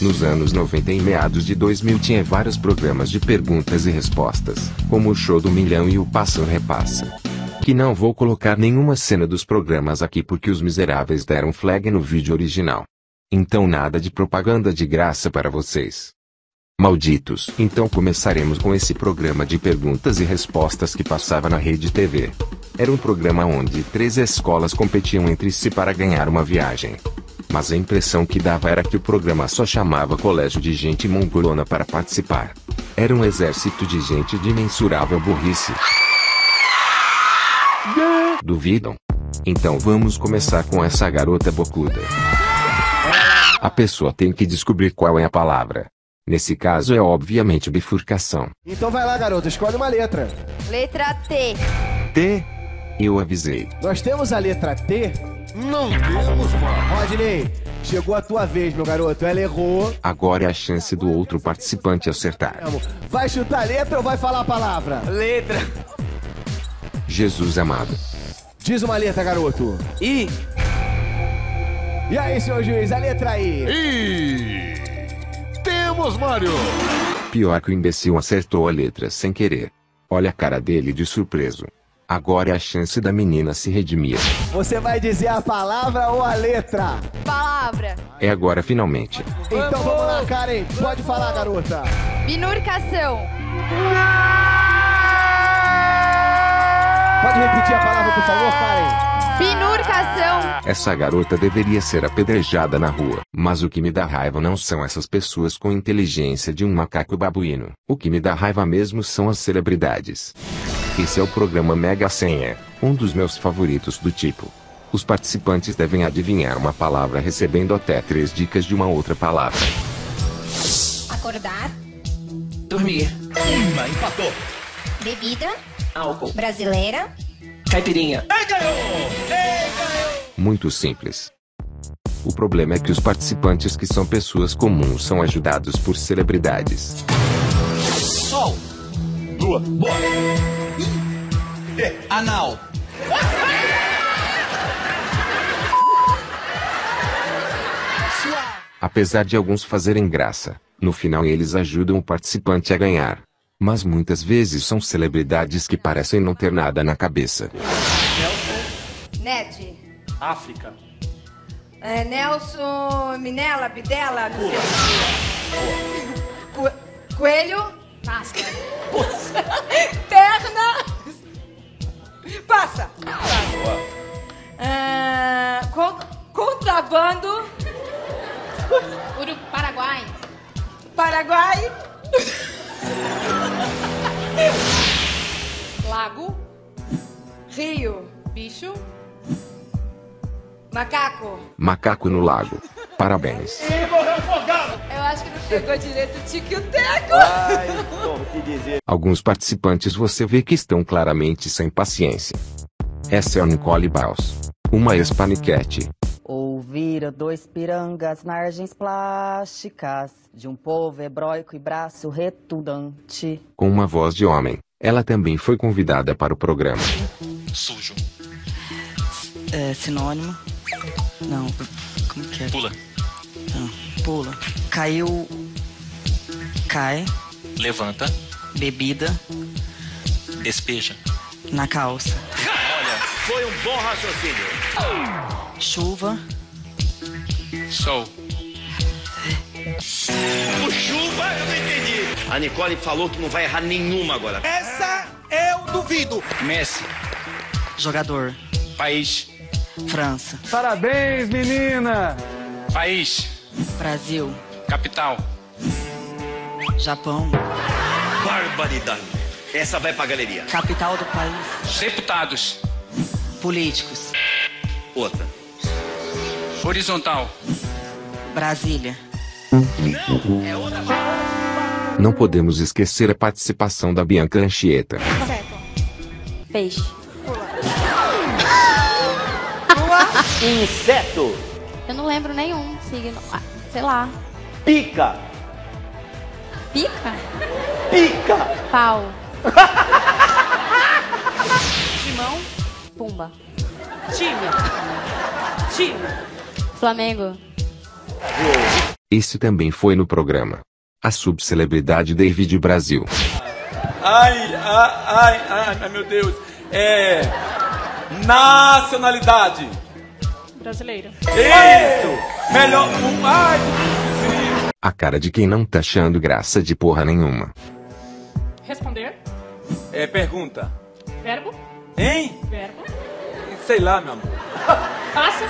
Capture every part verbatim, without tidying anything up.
Nos anos noventa e meados de dois mil tinha vários programas de perguntas e respostas, como o Show do Milhão e o Passa ou Repassa. Que não vou colocar nenhuma cena dos programas aqui porque os miseráveis deram flag no vídeo original. Então nada de propaganda de graça para vocês. Malditos! Então começaremos com esse programa de perguntas e respostas que passava na Rede T V. Era um programa onde três escolas competiam entre si para ganhar uma viagem. Mas a impressão que dava era que o programa só chamava colégio de gente mongolona para participar. Era um exército de gente de imensurável burrice. Duvidam? Então vamos começar com essa garota bocuda. A pessoa tem que descobrir qual é a palavra. Nesse caso é obviamente bifurcação. Então vai lá, garota, escolhe uma letra. Letra T. T? Eu avisei. Nós temos a letra T? Não temos, mano. Rodney, chegou a tua vez, meu garoto. Ela errou. Agora é a chance do outro participante acertar. Vai chutar a letra ou vai falar a palavra? Letra. Jesus amado. Diz uma letra, garoto. I. E aí, senhor juiz, a letra I. I. Temos, Mário! Pior que o imbecil acertou a letra sem querer. Olha a cara dele de surpreso. Agora é a chance da menina se redimir. Você vai dizer a palavra ou a letra? Palavra. É agora, finalmente. Então vamos lá, Karen. Pode falar, garota. Bifurcação. Pode repetir a palavra, por favor, Karen? Bifurcação. Essa garota deveria ser apedrejada na rua. Mas o que me dá raiva não são essas pessoas com inteligência de um macaco babuíno. O que me dá raiva mesmo são as celebridades. Esse é o programa Mega Senha, um dos meus favoritos do tipo. Os participantes devem adivinhar uma palavra recebendo até três dicas de uma outra palavra. Acordar. Dormir. Uma, empatou. Bebida. Álcool. Brasileira. Caipirinha. Ei, ganhou! Ei, ganhou! Muito simples. O problema é que os participantes que são pessoas comuns são ajudados por celebridades. Sol. Lua. Boa. I. Anal. Apesar de alguns fazerem graça, no final eles ajudam o participante a ganhar. Mas muitas vezes são celebridades que parecem não ter nada na cabeça. Nelson Ned. África. É, Nelson Minella, Bidela. Coelho. Coelho. Passa. Terna. Passa. Ah, con contrabando. Paraguai. Paraguai. Lago. Rio. Bicho. Macaco. Macaco no lago. Parabéns. Eu acho que não pegou direito o tico-teco. Ai, tô te dizendo. Alguns participantes você vê que estão claramente sem paciência. Essa é a Nicole Baus, uma ex-paniquete. Ouviram dois pirangas margens plásticas de um povo hebróico e braço retundante. Com uma voz de homem, ela também foi convidada para o programa. Sujo. É sinônimo? Não, como que é? Pula. Não, pula. Caiu. Cai. Levanta. Bebida. Despeja. Na calça. Olha, foi um bom raciocínio. Chuva. Sol. O chuva eu não entendi. A Nicole falou que não vai errar nenhuma agora. Essa eu duvido. Messi. Jogador. País. França. Parabéns, menina. País. Brasil. Capital. Japão. Barbaridade. Essa vai pra galeria. Capital do país. Deputados. Políticos. Outra. Horizontal. Brasília. Não, é outra palavra. Não podemos esquecer a participação da Bianca Anchieta. Inseto. Peixe. Pula. Pula. Inseto. Eu não lembro nenhum signo. Ah, sei lá. Pica. Pica? Pica. Pau. Timão. Pumba. Time. Time. Flamengo. Esse também foi no programa. A subcelebridade David Brasil. Ai, ai, ai, ai, meu Deus. É... Nacionalidade. Brasileira. Isso! Melhor... Ai, a cara de quem não tá achando graça de porra nenhuma. Responder. É pergunta. Verbo. Hein? Verbo. Sei lá, meu amor. Passa.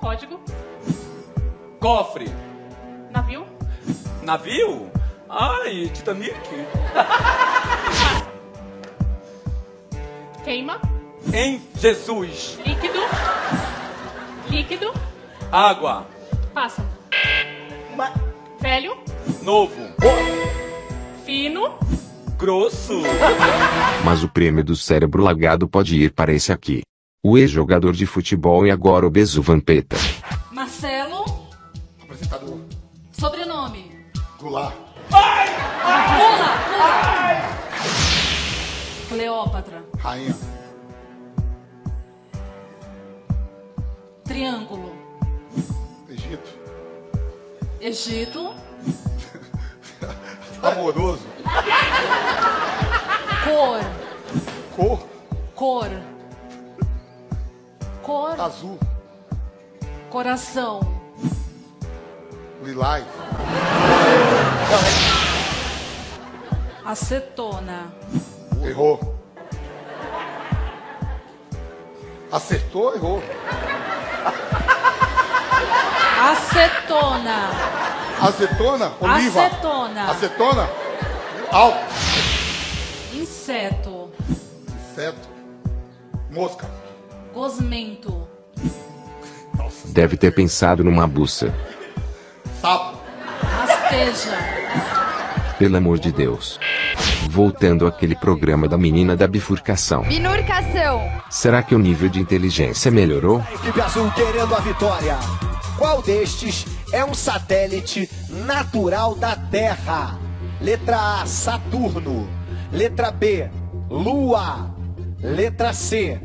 Código. Cofre. Navio. Navio? Ai, Titanic. Passa. Queima. Em Jesus. Líquido. Líquido. Água. Passa. Ma... Velho. Novo. Oh. Fino. Grosso. Mas o prêmio do cérebro lagado pode ir para esse aqui. O ex-jogador de futebol e agora obeso Vampeta. Marcelo. Apresentador. Sobrenome. Goulart. Ai! Ai! Pula! Pula! Ai! Cleópatra. Rainha. Triângulo. Egito. Egito. Amoroso. Cor. Cor. Cor. Cor. Azul. Coração. Lilás. Acetona. Errou. Acertou, errou. Acetona. Acetona? Oliva. Acetona. Acetona? Alto. Inseto. Inseto. Mosca. Gosmento. Nossa, deve ter pensado numa buça. Sapo. Rasteja. Pelo amor de Deus. Voltando àquele programa da menina da bifurcação. Bifurcação. Será que o nível de inteligência melhorou? A equipe azul querendo a vitória. Qual destes é um satélite natural da Terra? Letra A, Saturno. Letra B, Lua. Letra C,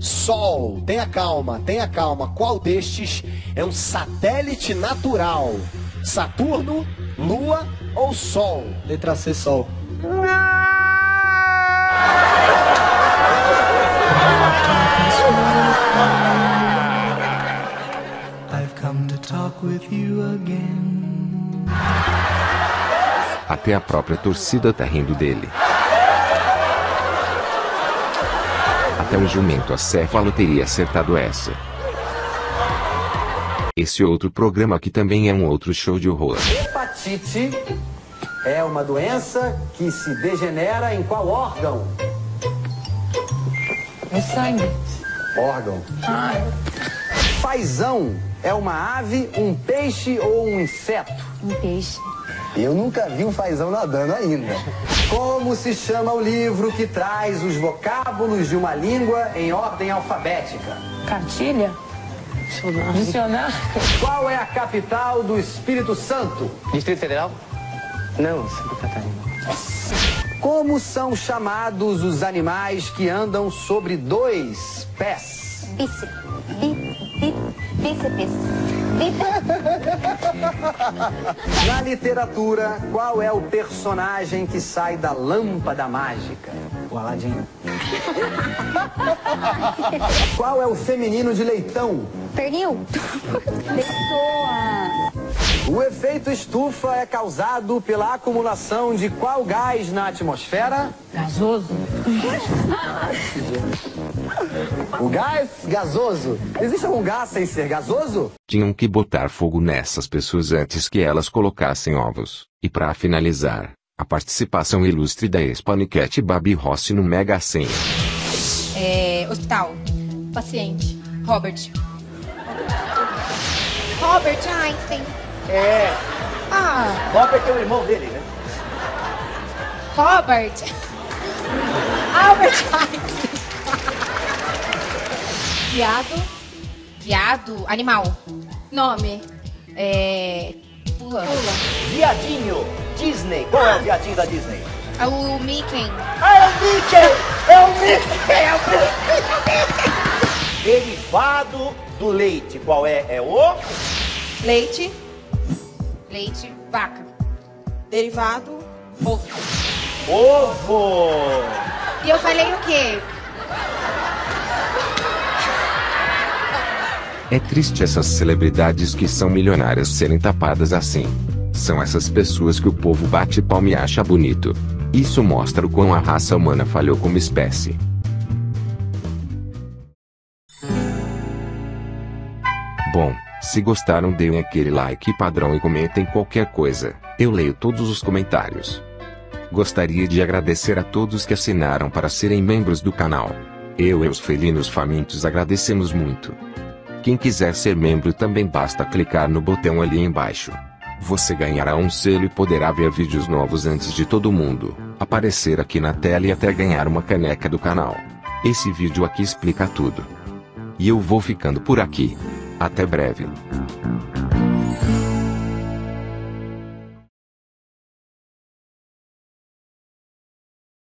Sol. Tenha calma, tenha calma. Qual destes é um satélite natural? Saturno, Lua ou Sol? Letra C, Sol. Até a própria torcida tá rindo dele. Até um jumento acéfalo teria acertado essa. Esse outro programa aqui também é um outro show de horror. Hepatite é uma doença que se degenera em qual órgão? É sangue. Órgão. Ai. Paizão é uma ave, um peixe ou um inseto? Um peixe. Eu nunca vi um fazão nadando ainda. Como se chama o livro que traz os vocábulos de uma língua em ordem alfabética? Cartilha? Dicionário? Qual é a capital do Espírito Santo? Distrito Federal? Não, Santa Catarina. Como são chamados os animais que andam sobre dois pés? Bíceps. Bíceps. Na literatura, qual é o personagem que sai da lâmpada mágica? O Aladim. Qual é o feminino de leitão? Pernil. Pessoa. O efeito estufa é causado pela acumulação de qual gás na atmosfera? Gasoso. O gás gasoso. Existe algum gás sem ser gasoso? Tinham que botar fogo nessas pessoas antes que elas colocassem ovos. E para finalizar, a participação ilustre da ex-paniquete Bobby Rossi no Mega Senha. É, hospital. Paciente. Robert. Robert Einstein. É. Ah. Robert é o irmão dele, né? Robert. Albert Einstein. Viado. Viado. Animal. Nome. É... Pula. Pula. Viadinho. Disney. Qual é o viadinho da Disney? É o Mickey. Ah, é o Mickey! É o Mickey! É o Mickey! Derivado do leite. Qual é? É o... Leite. Leite, vaca. Derivado, ovo. Ovo! E eu falei o quê? É triste essas celebridades que são milionárias serem tapadas assim. São essas pessoas que o povo bate palma e acha bonito. Isso mostra o quão a raça humana falhou como espécie. Bom, se gostaram deem aquele like padrão e comentem qualquer coisa, eu leio todos os comentários. Gostaria de agradecer a todos que assinaram para serem membros do canal. Eu e os felinos famintos agradecemos muito. Quem quiser ser membro também basta clicar no botão ali embaixo. Você ganhará um selo e poderá ver vídeos novos antes de todo mundo, aparecer aqui na tela e até ganhar uma caneca do canal. Esse vídeo aqui explica tudo. E eu vou ficando por aqui. Até breve.